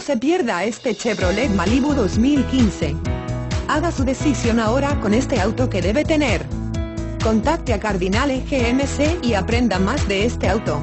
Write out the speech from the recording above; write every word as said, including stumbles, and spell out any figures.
No se pierda este Chevrolet Malibu dos mil quince. Haga su decisión ahora con este auto que debe tener. Contacte a Cardinale G M C y aprenda más de este auto.